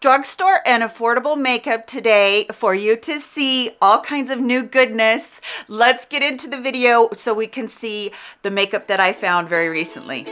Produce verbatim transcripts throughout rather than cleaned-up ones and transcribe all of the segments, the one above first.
Drugstore and affordable makeup today for you to see all kinds of new goodness. Let's get into the video so we can see the makeup that I found very recently.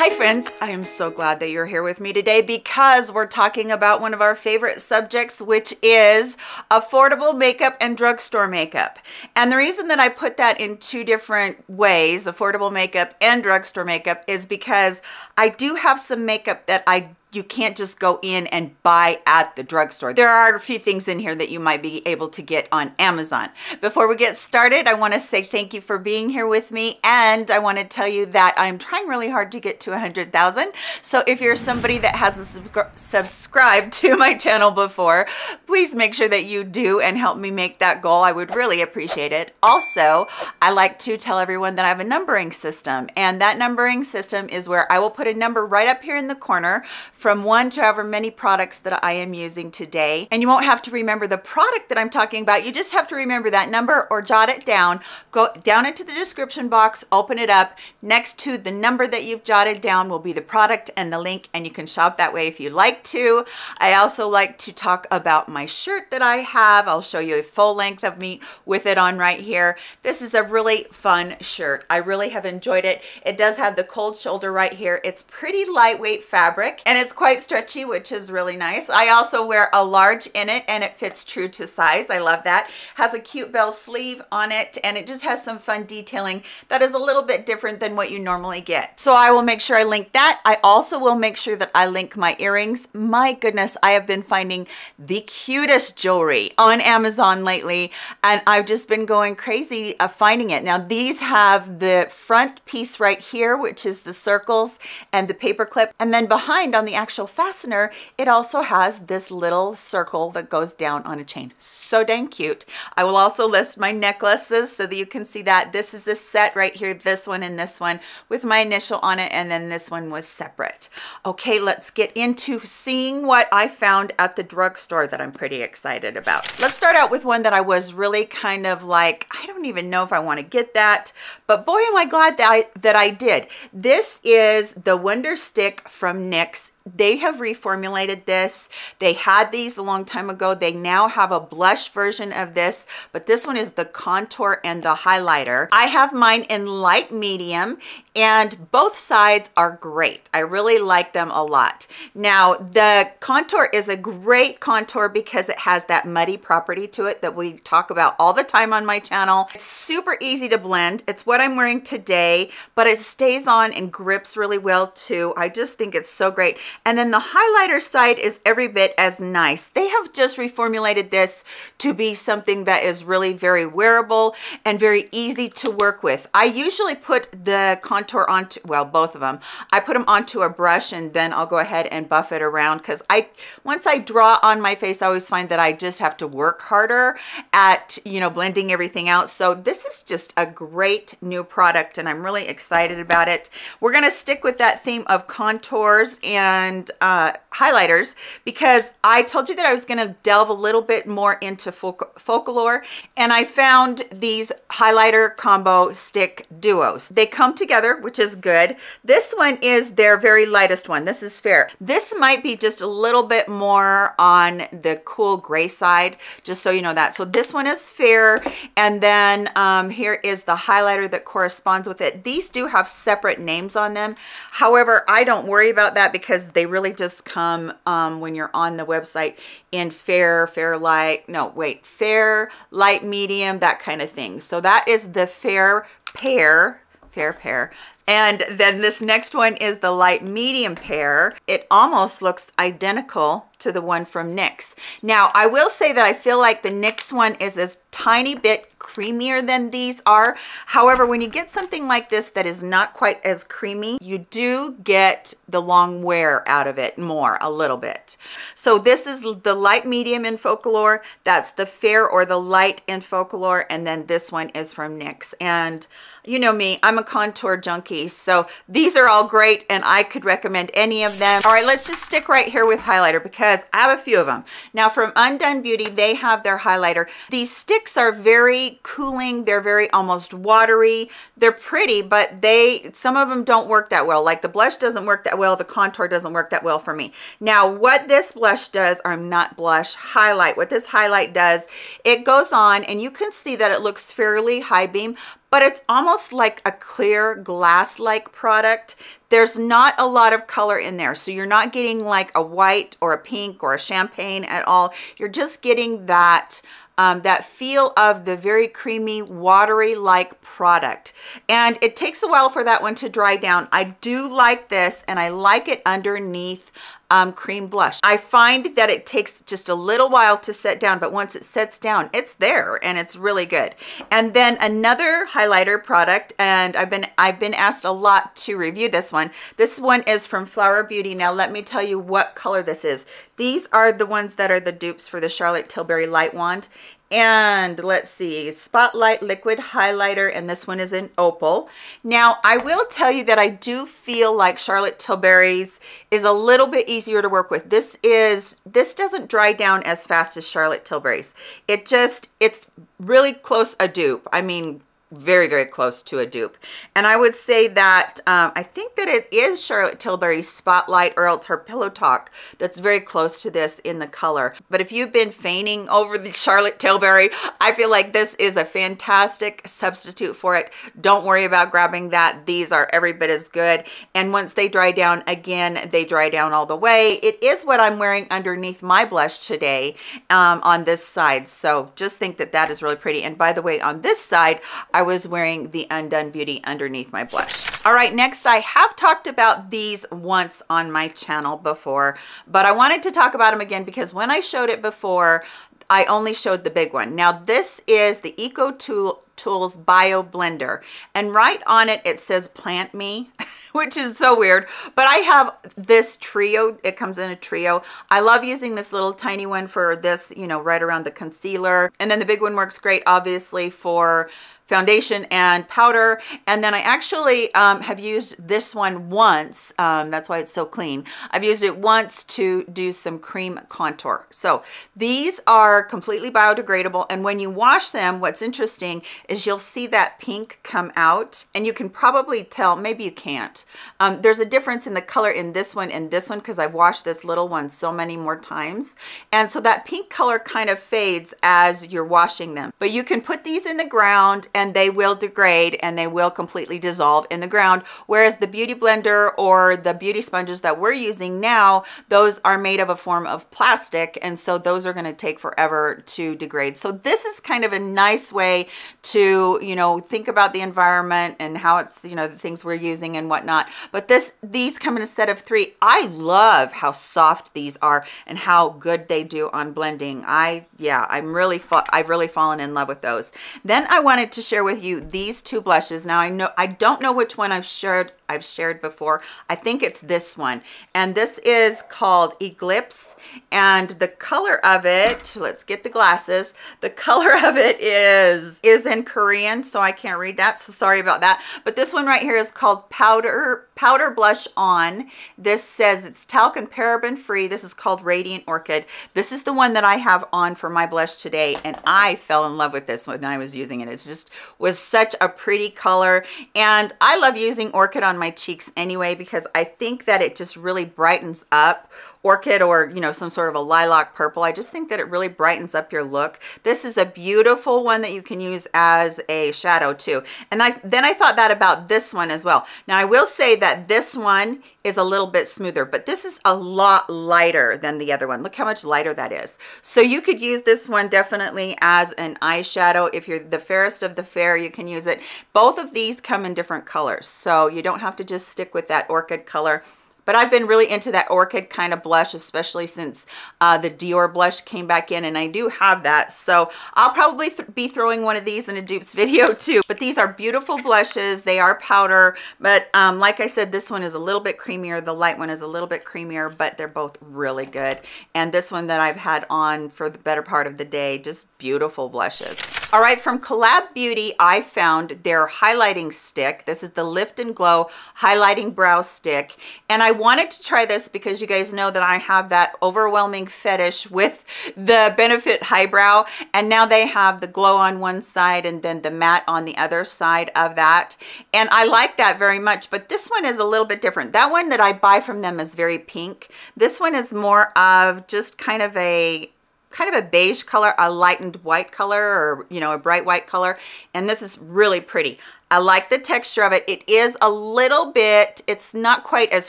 Hi friends, I am so glad that you're here with me today because we're talking about one of our favorite subjects, which is affordable makeup and drugstore makeup. And the reason that I put that in two different ways, affordable makeup and drugstore makeup, is because I do have some makeup that I you can't just go in and buy at the drugstore. There are a few things in here that you might be able to get on Amazon. Before we get started, I wanna say thank you for being here with me, and I wanna tell you that I'm trying really hard to get to one hundred thousand. So if you're somebody that hasn't sub subscribed to my channel before, please make sure that you do and help me make that goal. I would really appreciate it. Also, I like to tell everyone that I have a numbering system, and that numbering system is where I will put a number right up here in the corner from one to however many products that I am using today. And you won't have to remember the product that I'm talking about. You just have to remember that number or jot it down. Go down into the description box, open it up. Next to the number that you've jotted down will be the product and the link, and you can shop that way if you like to. I also like to talk about my shirt that I have. I'll show you a full length of me with it on right here. This is a really fun shirt. I really have enjoyed it. It does have the cold shoulder right here. It's pretty lightweight fabric, and it's It's quite stretchy, which is really nice. I also wear a large in it, and it fits true to size. I love that. Has a cute bell sleeve on it, and it just has some fun detailing that is a little bit different than what you normally get. So I will make sure I link that. I also will make sure that I link my earrings. My goodness, I have been finding the cutest jewelry on Amazon lately, and I've just been going crazy of finding it. Now these have the front piece right here, which is the circles and the paper clip, and then behind on the actual fastener, it also has this little circle that goes down on a chain. So dang cute. I will also list my necklaces so that you can see that. This is a set right here, this one and this one with my initial on it, and then this one was separate. Okay, let's get into seeing what I found at the drugstore that I'm pretty excited about. Let's start out with one that I was really kind of like, I don't even know if I want to get that, but boy am I glad that I, that I did. This is the Wonder Stick from N Y X. They have reformulated this. They had these a long time ago. They now have a blush version of this, but this one is the contour and the highlighter. I have mine in light medium, and both sides are great. I really like them a lot. Now, the contour is a great contour because it has that muddy property to it that we talk about all the time on my channel. It's super easy to blend. It's what I'm wearing today, but it stays on and grips really well too. I just think it's so great. And then the highlighter side is every bit as nice. They have just reformulated this to be something that is really very wearable and very easy to work with. I usually put the contour onto, well, both of them. I put them onto a brush, and then I'll go ahead and buff it around because I, once I draw on my face, I always find that I just have to work harder at, you know, blending everything out. So this is just a great new product, and I'm really excited about it. We're going to stick with that theme of contours and and uh, highlighters because I told you that I was going to delve a little bit more into Focallure, and I found these highlighter combo stick duos. They come together, which is good. This one is their very lightest one. This is fair. This might be just a little bit more on the cool gray side, just so you know that. So this one is fair, and then um, here is the highlighter that corresponds with it. These do have separate names on them. However, I don't worry about that because they really just come um, when you're on the website in fair, fair light, no wait, fair, light, medium, that kind of thing. So that is the fair pair, fair pair. And then this next one is the light medium pair. It almost looks identical to the one from N Y X. Now, I will say that I feel like the N Y X one is this tiny bit creamier than these are. However, when you get something like this that is not quite as creamy, you do get the long wear out of it more, a little bit. So this is the light medium in Focallure, that's the fair or the light in Focallure, and then this one is from N Y X. And you know me, I'm a contour junkie, so these are all great, and I could recommend any of them. All right, let's just stick right here with highlighter because I have a few of them. Now from Undone Beauty, they have their highlighter. These sticks are very cooling. They're very almost watery. They're pretty, but they, some of them don't work that well. Like the blush doesn't work that well. The contour doesn't work that well for me. Now what this blush does, or not blush, highlight, what this highlight does, it goes on and you can see that it looks fairly high beam, but it's almost like a clear glass-like product. There's not a lot of color in there, so you're not getting like a white or a pink or a champagne at all. You're just getting that Um, that feel of the very creamy, watery-like product. And it takes a while for that one to dry down. I do like this, and I like it underneath um, cream blush. I find that it takes just a little while to set down, but once it sets down, it's there, and it's really good. And then another highlighter product, and I've been, I've been asked a lot to review this one. This one is from Flower Beauty. Now, let me tell you what color this is. These are the ones that are the dupes for the Charlotte Tilbury Light Wand. And let's see, Spotlight Liquid Highlighter, and this one is in Opal. Now, I will tell you that I do feel like Charlotte Tilbury's is a little bit easier to work with. This is, this doesn't dry down as fast as Charlotte Tilbury's. It just, it's really close a dupe. I mean, very, very close to a dupe. And I would say that um, I think that it is Charlotte Tilbury's Spotlight, or else her Pillow Talk, that's very close to this in the color. But if you've been fainting over the Charlotte Tilbury, I feel like this is a fantastic substitute for it. Don't worry about grabbing that. These are every bit as good. And once they dry down, again, they dry down all the way. It is what I'm wearing underneath my blush today um, on this side. So just think that that is really pretty. And by the way, on this side, I I was wearing the Undone Beauty underneath my blush. All right, next, I have talked about these once on my channel before, but I wanted to talk about them again because when I showed it before, I only showed the big one. Now, this is the Eco Tool Tools BioBlender, and right on it, it says Plant Me, which is so weird, but I have this trio. It comes in a trio. I love using this little tiny one for this, you know, right around the concealer, and then the big one works great, obviously, for foundation and powder. And then I actually um, have used this one once. Um, that's why it's so clean. I've used it once to do some cream contour. So these are completely biodegradable. And when you wash them, what's interesting is you'll see that pink come out, and you can probably tell, maybe you can't. Um, there's a difference in the color in this one and this one, because I've washed this little one so many more times. And so that pink color kind of fades as you're washing them, but you can put these in the ground and they will degrade and they will completely dissolve in the ground. Whereas the Beauty Blender or the beauty sponges that we're using now, those are made of a form of plastic. And so those are going to take forever to degrade. So this is kind of a nice way to, you know, think about the environment and how it's, you know, the things we're using and whatnot. But this, these come in a set of three. I love how soft these are and how good they do on blending. I, yeah, I'm really, fa- I've really fallen in love with those. Then I wanted to share with you these two blushes. Now I know I don't know which one I've shared I've shared before. I think it's this one, and this is called Eclipse, and the color of it, let's get the glasses, the color of it is is in Korean, so I can't read that, so sorry about that. But this one right here is called Powder Powder Blush On. This says it's talc and paraben free. This is called Radiant Orchid. This is the one that I have on for my blush today, and I fell in love with this when I was using it. It's just was such a pretty color, and I love using orchid on my cheeks anyway, because I think that it just really brightens up orchid, or you know, some sort of a lilac purple. I just think that it really brightens up your look. This is a beautiful one that you can use as a shadow too. And I then I thought that about this one as well. Now I will say that this one is a little bit smoother, but this is a lot lighter than the other one. Look how much lighter that is. So you could use this one definitely as an eyeshadow. If you're the fairest of the fair, you can use it. Both of these come in different colors, so you don't have to just stick with that orchid color. But I've been really into that orchid kind of blush, especially since uh, the Dior blush came back in, and I do have that. So I'll probably th be throwing one of these in a dupes video too. But these are beautiful blushes. They are powder, but um, like I said, this one is a little bit creamier. The light one is a little bit creamier, but they're both really good. And this one that I've had on for the better part of the day, just beautiful blushes. All right, from Collab Beauty, I found their highlighting stick. This is the Lift and Glow Highlighting Brow Stick. And I wanted to try this because you guys know that I have that overwhelming fetish with the Benefit High Brow. And now they have the glow on one side and then the matte on the other side of that. And I like that very much, but this one is a little bit different. That one that I buy from them is very pink. This one is more of just kind of a kind of a beige color, a lightened white color, or, you know, a bright white color. And this is really pretty. I like the texture of it. It is a little bit, it's not quite as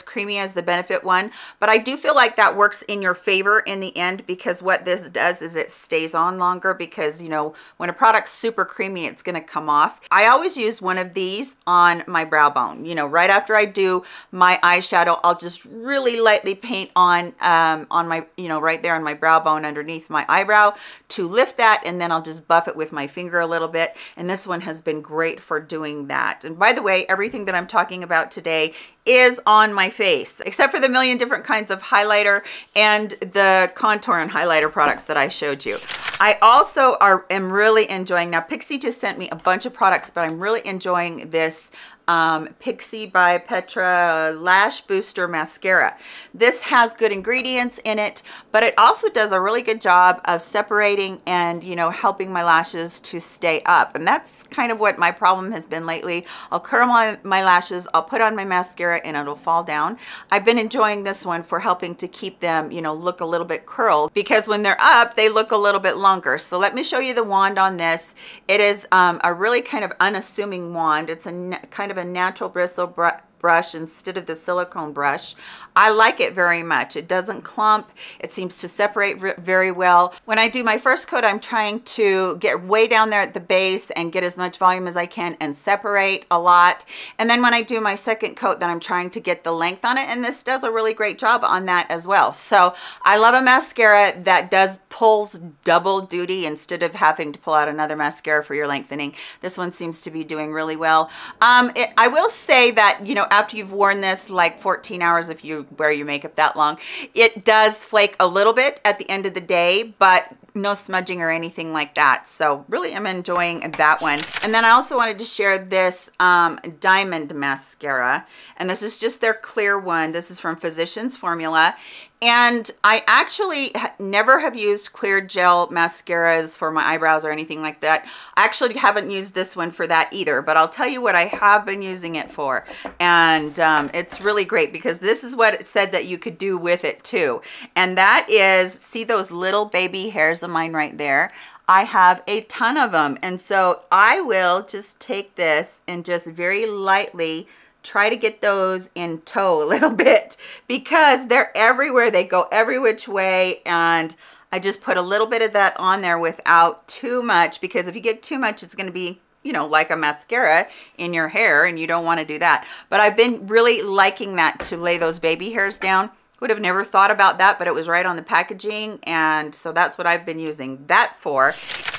creamy as the Benefit one, but I do feel like that works in your favor in the end, because what this does is it stays on longer, because, you know, when a product's super creamy, it's gonna come off. I always use one of these on my brow bone. You know, right after I do my eyeshadow, I'll just really lightly paint on, um, on my, you know, right there on my brow bone underneath my eyebrow to lift that, and then I'll just buff it with my finger a little bit. And this one has been great for doing that. And by the way, everything that I'm talking about today is on my face, except for the million different kinds of highlighter and the contour and highlighter products that I showed you. I also are am really enjoying, now Pixi just sent me a bunch of products, but I'm really enjoying this um, Pixi by Petra Lash Booster Mascara. This has good ingredients in it, but it also does a really good job of separating and, you know, helping my lashes to stay up. And that's kind of what my problem has been lately. I'll curl my, my lashes, I'll put on my mascara, and it'll fall down. I've been enjoying this one for helping to keep them, you know, look a little bit curled, because when they're up, they look a little bit longer. So let me show you the wand on this. It is um, a really kind of unassuming wand. It's a kind of a natural bristle br brush instead of the silicone brush. I like it very much. It doesn't clump. It seems to separate very well. When I do my first coat, I'm trying to get way down there at the base and get as much volume as I can and separate a lot. And then when I do my second coat, then I'm trying to get the length on it. And this does a really great job on that as well. So I love a mascara that does pulls double duty instead of having to pull out another mascara for your lengthening. This one seems to be doing really well. Um, it, I will say that, you know, after you've worn this like fourteen hours, if you wear your makeup that long, it does flake a little bit at the end of the day, but no smudging or anything like that. So really I'm enjoying that one. And then I also wanted to share this um, diamond mascara, and this is just their clear one. This is from Physicians Formula. And I actually never have used clear gel mascaras for my eyebrows or anything like that. I actually haven't used this one for that either, but I'll tell you what I have been using it for. And um, it's really great, because this is what it said that you could do with it too. And that is, see those little baby hairs of mine right there? I have a ton of them. And so I will just take this and just very lightly try to get those in tow a little bit, because they're everywhere. They go every which way. And I just put a little bit of that on there without too much, because if you get too much, it's going to be, you know, like a mascara in your hair, and you don't want to do that. But I've been really liking that to lay those baby hairs down. Would have never thought about that, but it was right on the packaging. And so that's what I've been using that for.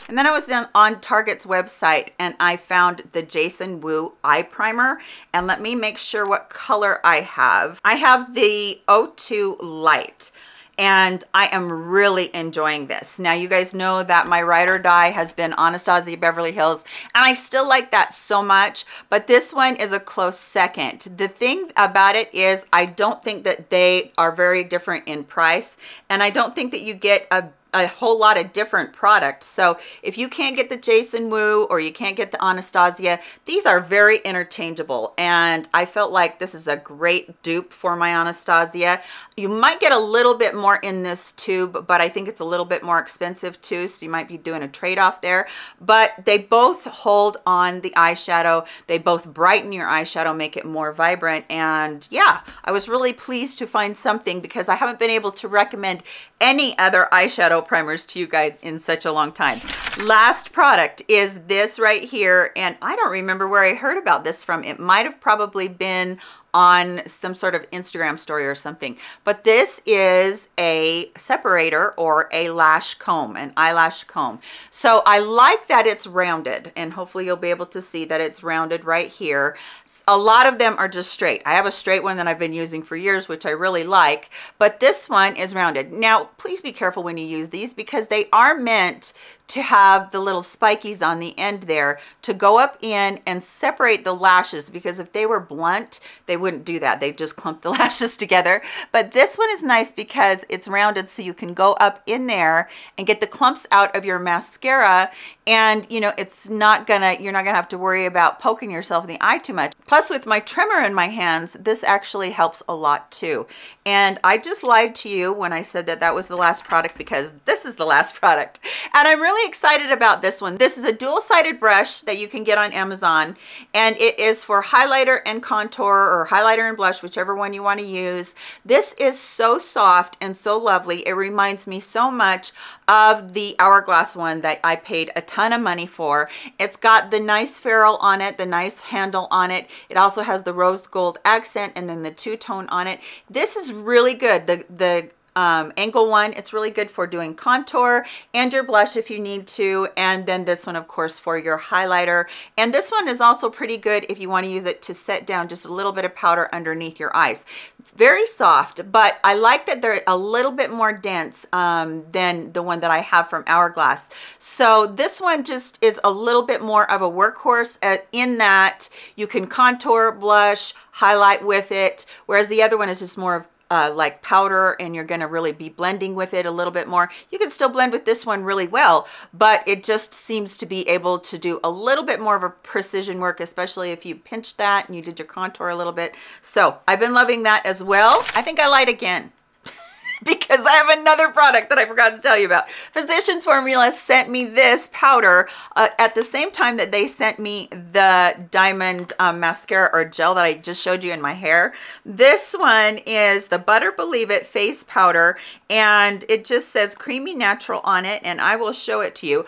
And then I was down on Target's website and I found the Jason Wu eye primer. And let me make sure what color I have. I have the oh two Light. And I am really enjoying this. Now, you guys know that my ride or die has been Anastasia Beverly Hills, and I still like that so much, but this one is a close second. The thing about it is I don't think that they are very different in price, and I don't think that you get a a whole lot of different products. So if you can't get the Jason Wu or you can't get the Anastasia, these are very interchangeable. And I felt like this is a great dupe for my Anastasia. You might get a little bit more in this tube, but I think it's a little bit more expensive too. So you might be doing a trade-off there, but they both hold on the eyeshadow. They both brighten your eyeshadow, make it more vibrant. And yeah, I was really pleased to find something, because I haven't been able to recommend any other eyeshadow primers to you guys in such a long time. Last product is this right here, and I don't remember where I heard about this from. It might have probably been on some sort of Instagram story or something, but this is a separator or a lash comb, an eyelash comb. So I like that it's rounded, and hopefully you'll be able to see that it's rounded right here. A lot of them are just straight. I have a straight one that I've been using for years, which I really like, but this one is rounded. Now, please be careful when you use these, because they are meant to have the little spikies on the end there to go up in and separate the lashes, because if they were blunt, they wouldn't do that. They'd just clump the lashes together. But this one is nice because it's rounded, so you can go up in there and get the clumps out of your mascara. And you know, it's not gonna, you're not gonna have to worry about poking yourself in the eye too much. Plus with my trimmer in my hands, this actually helps a lot too. And I just lied to you when I said that that was the last product, because this is the last product. And I'm really excited about this one. This is a dual-sided brush that you can get on Amazon, and it is for highlighter and contour, or highlighter and blush, whichever one you want to use. This is so soft and so lovely. It reminds me so much of the Hourglass one that I paid a ton of money for. It's got the nice ferrule on it, the nice handle on it. It also has the rose gold accent and then the two-tone on it. This is really good. The the um angle one, it's really good for doing contour and your blush if you need to, and then this one of course for your highlighter. And this one is also pretty good if you want to use it to set down just a little bit of powder underneath your eyes. Very soft, but I like that they're a little bit more dense um than the one that I have from Hourglass. So this one just is a little bit more of a workhorse in that you can contour, blush, highlight with it, whereas the other one is just more of Uh, like powder, and you're going to really be blending with it a little bit more. You can still blend with this one really well, but it just seems to be able to do a little bit more of a precision work, especially if you pinch that and you did your contour a little bit. So I've been loving that as well. I think I lied again because I have another product that I forgot to tell you about. Physicians Formula sent me this powder uh, at the same time that they sent me the diamond um, mascara or gel that I just showed you in my hair. This one is the Butter Believe It face powder, and it just says creamy natural on it, and I will show it to you.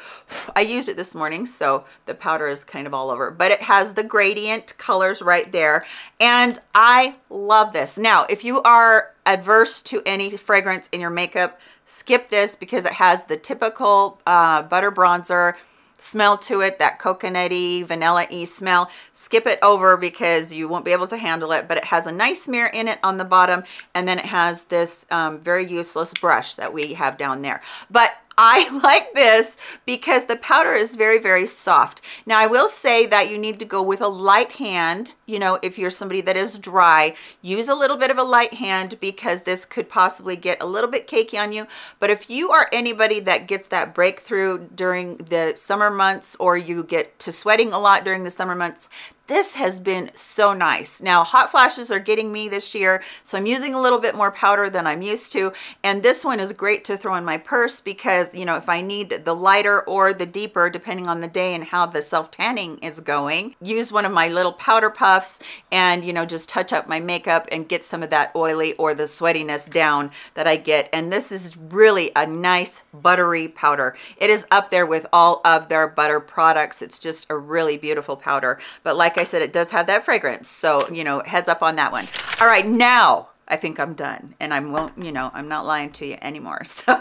I used it this morning, so the powder is kind of all over, but it has the gradient colors right there, and I love this. Now, if you are adverse to any fragrance in your makeup, skip this because it has the typical uh, butter bronzer smell to it, that coconutty, vanilla-y smell. Skip it over because you won't be able to handle it, but it has a nice mirror in it on the bottom, and then it has this um, very useless brush that we have down there. But I like this because the powder is very, very soft. Now, I will say that you need to go with a light hand. You know, if you're somebody that is dry, use a little bit of a light hand because this could possibly get a little bit cakey on you. But if you are anybody that gets that breakthrough during the summer months, or you get to sweating a lot during the summer months, this has been so nice. Now, hot flashes are getting me this year, so I'm using a little bit more powder than I'm used to, and this one is great to throw in my purse because, you know, if I need the lighter or the deeper, depending on the day and how the self-tanning is going, use one of my little powder puffs and, you know, just touch up my makeup and get some of that oily or the sweatiness down that I get. And this is really a nice buttery powder. It is up there with all of their butter products. It's just a really beautiful powder, but like Like I said, it does have that fragrance, so you know, heads up on that one. All right, now I think I'm done, and I won't, you know, I'm not lying to you anymore. So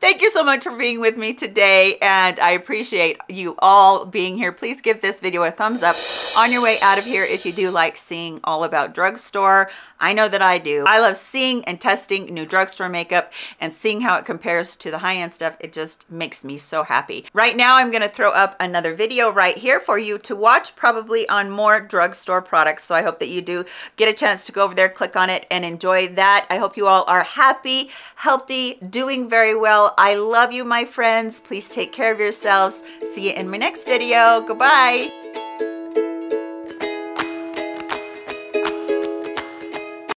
thank you so much for being with me today, and I appreciate you all being here. Please give this video a thumbs up on your way out of here if you do like seeing all about drugstore. I know that I do. I love seeing and testing new drugstore makeup and seeing how it compares to the high-end stuff. It just makes me so happy. Right now, I'm gonna throw up another video right here for you to watch, probably on more drugstore products. So I hope that you do get a chance to go over there, click on it, and enjoy that. I hope you all are happy, healthy, doing very well. I love you, my friends. Please take care of yourselves. See you in my next video. Goodbye.